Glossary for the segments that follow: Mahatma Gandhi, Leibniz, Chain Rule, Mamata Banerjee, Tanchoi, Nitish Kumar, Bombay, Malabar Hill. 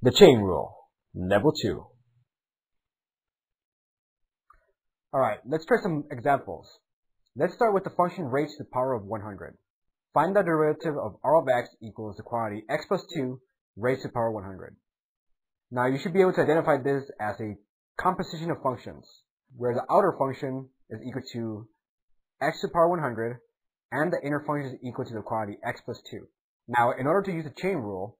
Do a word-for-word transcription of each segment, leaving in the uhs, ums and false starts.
The Chain Rule, Level two. Alright, let's try some examples. Let's start with the function rate to the power of one hundred. Find the derivative of R of x equals the quantity x plus two raised to the power of one hundred. Now you should be able to identify this as a composition of functions, where the outer function is equal to x to the power one hundred, and the inner function is equal to the quantity x plus two. Now, in order to use the chain rule,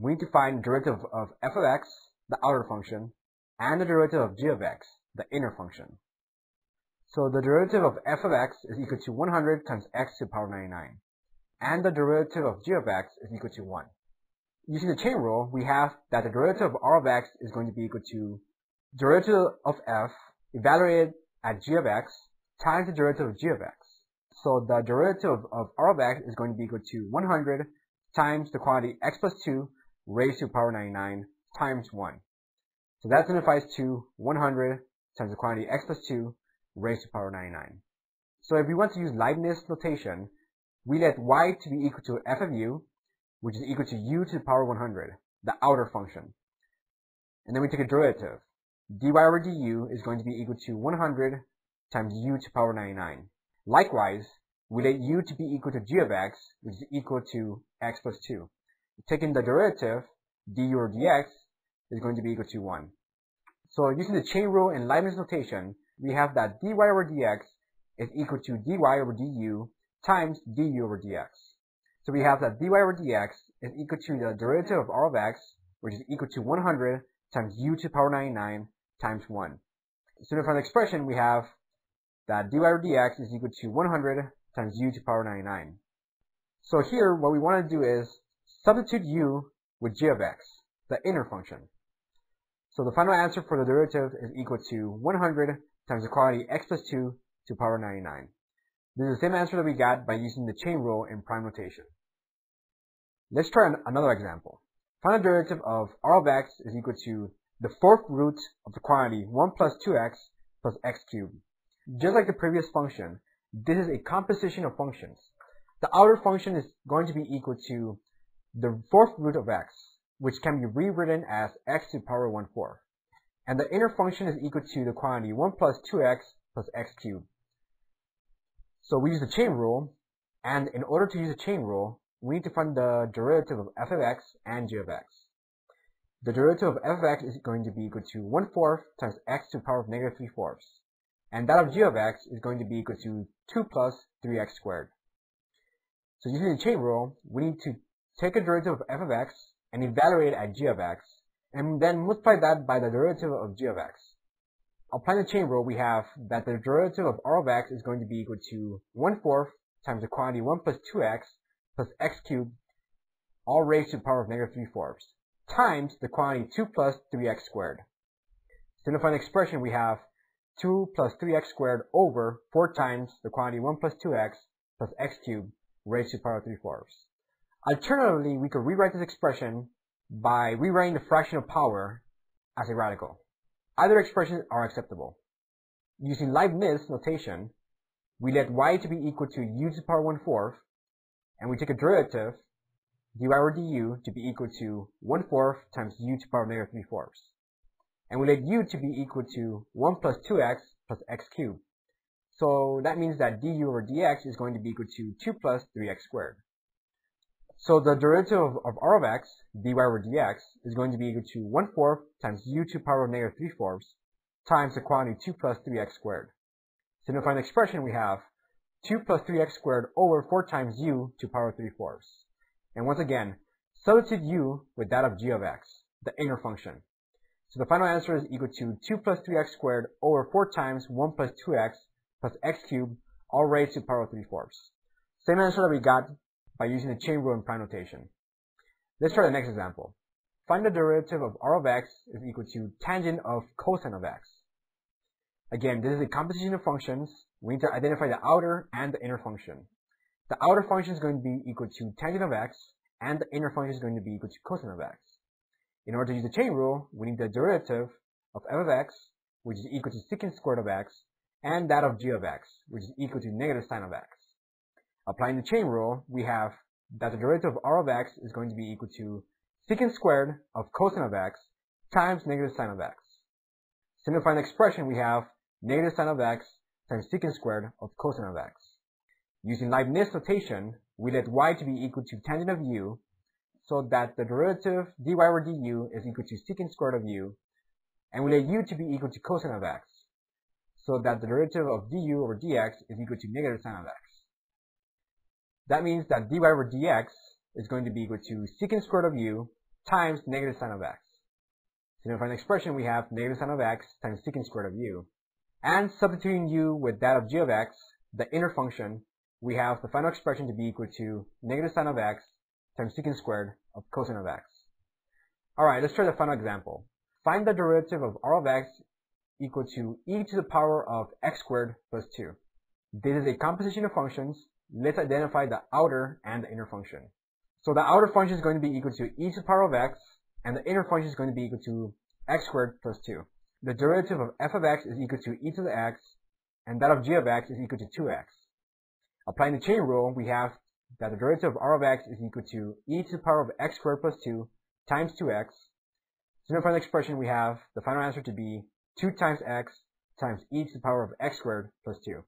we need to find the derivative of f of x, the outer function, and the derivative of g of x, the inner function. So the derivative of f of x is equal to one hundred times x to the power of ninety-nine, and the derivative of g of x is equal to one. Using the chain rule, we have that the derivative of r of x is going to be equal to derivative of f evaluated at g of x times the derivative of g of x. So the derivative of r of x is going to be equal to one hundred times the quantity x plus two raised to the power of ninety-nine times one. So that simplifies to one hundred times the quantity x plus two raised to the power of ninety-nine. So if we want to use Leibniz notation, we let y to be equal to f of u, which is equal to u to the power of one hundred, the outer function. And then we take a derivative. Dy over du is going to be equal to one hundred times u to the power of ninety-nine. Likewise, we let u to be equal to g of x, which is equal to x plus two. Taking the derivative, du or dx, is going to be equal to one. So using the chain rule and Leibniz notation, we have that dy over dx is equal to dy over du times du over dx. So we have that dy over dx is equal to the derivative of r of x, which is equal to one hundred times u to the power of ninety-nine times one. So from the expression, we have that dy over dx is equal to one hundred times u to the power of ninety-nine. So here, what we want to do is substitute u with g of x, the inner function. So the final answer for the derivative is equal to one hundred times the quantity x plus two to the power of ninety-nine. This is the same answer that we got by using the chain rule in prime notation. Let's try an, another example. Find the derivative of r of x is equal to the fourth root of the quantity one plus two x plus x cubed. Just like the previous function, this is a composition of functions. The outer function is going to be equal to the fourth root of x, which can be rewritten as x to the power of one fourth. And the inner function is equal to the quantity one plus two x plus x cubed. So we use the chain rule, and in order to use the chain rule, we need to find the derivative of f of x and g of x. The derivative of f of x is going to be equal to one fourth times x to the power of negative three fourths. And that of g of x is going to be equal to two plus three x squared. So using the chain rule, we need to take a derivative of f of x and evaluate it at g of x, and then multiply that by the derivative of g of x. Applying the chain rule, we have that the derivative of r of x is going to be equal to one fourth times the quantity one plus two x plus x cubed, all raised to the power of negative three fourths, times the quantity two plus three x squared. So to find the expression, we have two plus three x squared over four times the quantity one plus two x plus x cubed raised to the power of three fourths. Alternatively, we could rewrite this expression by rewriting the fraction of power as a radical. Either expressions are acceptable. Using Leibniz notation, we let y to be equal to u to the power of one fourth, and we take a derivative, dy over du, to be equal to one fourth times u to the power of negative three fourths. And we let u to be equal to one plus two x plus x cubed. So that means that du over dx is going to be equal to two plus three x squared. So the derivative of, of r of x, dy over dx, is going to be equal to one fourth times u to the power of negative three fourths times the quantity two plus three x squared. So to find the expression, we have two plus three x squared over four times u to the power of three fourths. And once again, substitute u with that of g of x, the inner function. So the final answer is equal to two plus three x squared over four times one plus two x plus x cubed, all raised to the power of three fourths. Same answer that we got by using the chain rule in prime notation. Let's try the next example. Find the derivative of r of x is equal to tangent of cosine of x. Again, this is a composition of functions. We need to identify the outer and the inner function. The outer function is going to be equal to tangent of x, and the inner function is going to be equal to cosine of x. In order to use the chain rule, we need the derivative of f of x, which is equal to secant squared of x, and that of g of x, which is equal to negative sine of x. Applying the chain rule, we have that the derivative of r of x is going to be equal to secant squared of cosine of x times negative sine of x. Simplifying the expression, we have negative sine of x times secant squared of cosine of x. Using Leibniz notation, we let y to be equal to tangent of u, so that the derivative dy over du is equal to secant squared of u, and we let u to be equal to cosine of x, so that the derivative of du over dx is equal to negative sine of x. That means that dy over dx is going to be equal to secant squared of u times negative sine of x. Simplifying the expression, we have negative sine of x times secant squared of u. And substituting u with that of g of x, the inner function, we have the final expression to be equal to negative sine of x times secant squared of cosine of x. Alright, let's try the final example. Find the derivative of r of x equal to e to the power of x squared plus two. This is a composition of functions. Let's identify the outer and the inner function. So the outer function is going to be equal to e to the power of x, and the inner function is going to be equal to x squared plus two. The derivative of f of x is equal to e to the x, and that of g of x is equal to two x. Applying the chain rule, we have that the derivative of r of x is equal to e to the power of x squared plus two times two x. Simplifying the expression, we have the final answer to be two times x times e to the power of x squared plus two.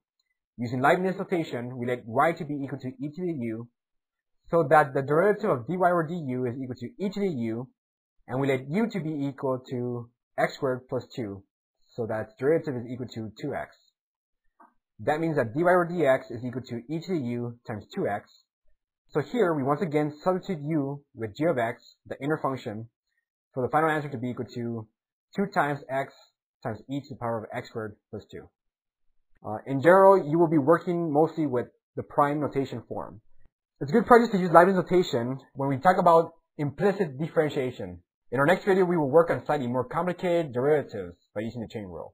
Using Leibniz notation, we let y to be equal to e to the u, so that the derivative of dy over du is equal to e to the u, and we let u to be equal to x squared plus two, so that derivative is equal to two x. That means that dy over dx is equal to e to the u times two x. So here we once again substitute u with g of x, the inner function, for the final answer to be equal to two times x times e to the power of x squared plus two. Uh, in general, you will be working mostly with the prime notation form. It's good practice to use Leibniz notation when we talk about implicit differentiation. In our next video, we will work on slightly more complicated derivatives by using the chain rule.